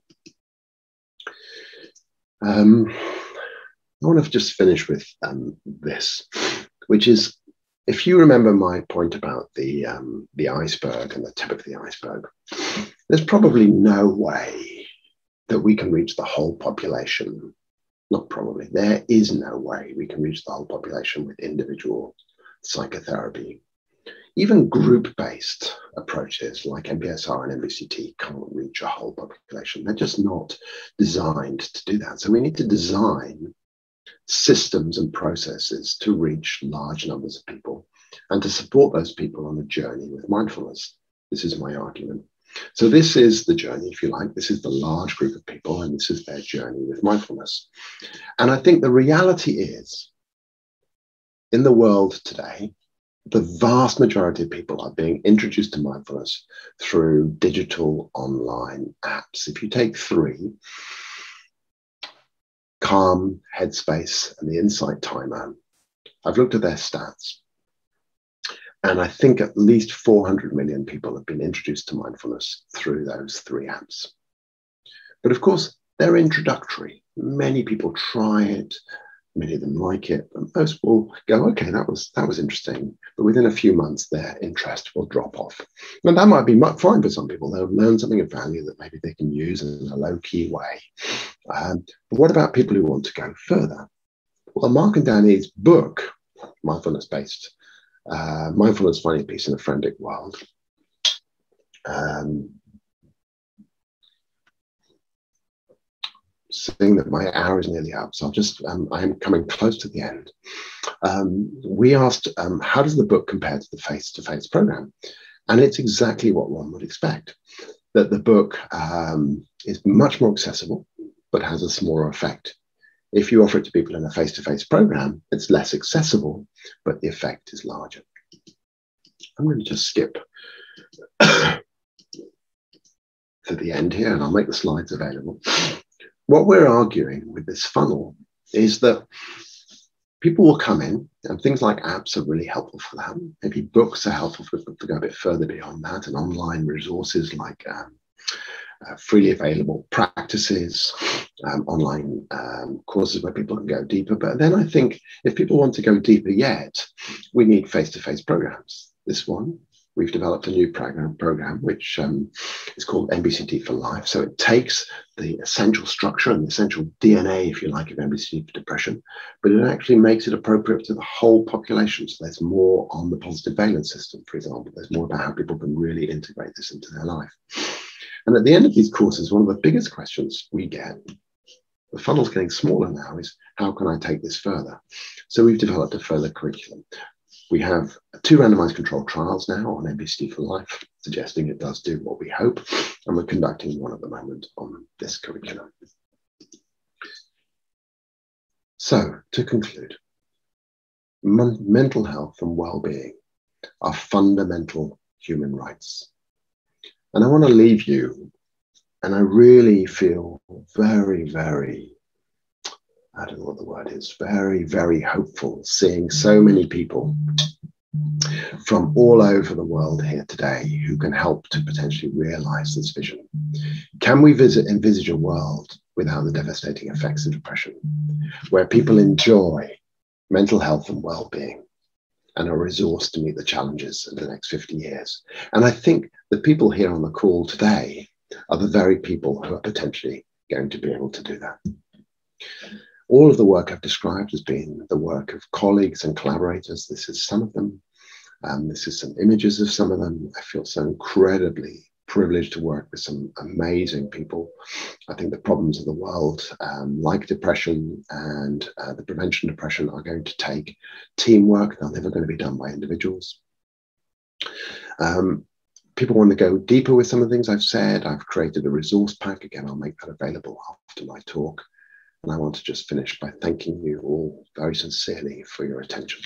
Um, I want to just finish with um, this, which is, if you remember my point about the, um, the iceberg and the tip of the iceberg, there's probably no way that we can reach the whole population. Not probably, there is no way we can reach the whole population with individual psychotherapy. Even group-based approaches like M B S R and M B C T can't reach a whole population. They're just not designed to do that. So we need to design systems and processes to reach large numbers of people and to support those people on the journey with mindfulness. This is my argument. So this is the journey, if you like. This is the large group of people, and this is their journey with mindfulness. And I think the reality is, in the world today, the vast majority of people are being introduced to mindfulness through digital online apps. If you take three, Calm, Headspace, and the Insight Timer, I've looked at their stats. And I think at least four hundred million people have been introduced to mindfulness through those three apps. But of course, they're introductory. Many people try it, many of them like it, but most will go, okay, that was, that was interesting. But within a few months, their interest will drop off. And that might be fine for some people. They'll learn something of value that maybe they can use in a low-key way. Um, but what about people who want to go further? Well, Mark and Danny's book, Mindfulness-Based, Uh, Mindfulness Finding Peace in a Frantic World, um, seeing that my hour is nearly up, so I'll just, um, I'm coming close to the end. Um, we asked, um, how does the book compare to the face-to-face program? And it's exactly what one would expect, that the book um, is much more accessible, but has a smaller effect. If you offer it to people in a face-to-face program, it's less accessible, but the effect is larger. I'm going to just skip to the end here, and I'll make the slides available. What we're arguing with this funnel is that people will come in, and things like apps are really helpful for that. Maybe books are helpful for people to go a bit further beyond that, and online resources like um, Uh, freely available practices, um, online um, courses where people can go deeper. But then I think if people want to go deeper yet, we need face-to-face programs. This one, we've developed a new program, program which um, is called M B C T for Life. So it takes the essential structure and the essential D N A, if you like, of M B C T for depression, but it actually makes it appropriate to the whole population. So there's more on the positive valence system, for example. There's more about how people can really integrate this into their life. And at the end of these courses, one of the biggest questions we get, the funnel's getting smaller now, is how can I take this further? So we've developed a further curriculum. We have two randomized controlled trials now on M B C T for Life, suggesting it does do what we hope, and we're conducting one at the moment on this curriculum. So to conclude, mental health and well-being are fundamental human rights. And I want to leave you, and I really feel very, very, I don't know what the word is, very, very hopeful seeing so many people from all over the world here today who can help to potentially realize this vision. Can we visit, envisage a world without the devastating effects of depression, where people enjoy mental health and well-being, and a resource to meet the challenges of the next fifty years. And I think the people here on the call today are the very people who are potentially going to be able to do that. All of the work I've described has been the work of colleagues and collaborators. This is some of them. Um, this is some images of some of them. I feel so incredibly privileged to work with some amazing people. I think the problems of the world, um, like depression and uh, the prevention of depression, are going to take teamwork. They're never going to be done by individuals. Um, people want to go deeper with some of the things I've said. I've created a resource pack. Again, I'll make that available after my talk. And I want to just finish by thanking you all very sincerely for your attention.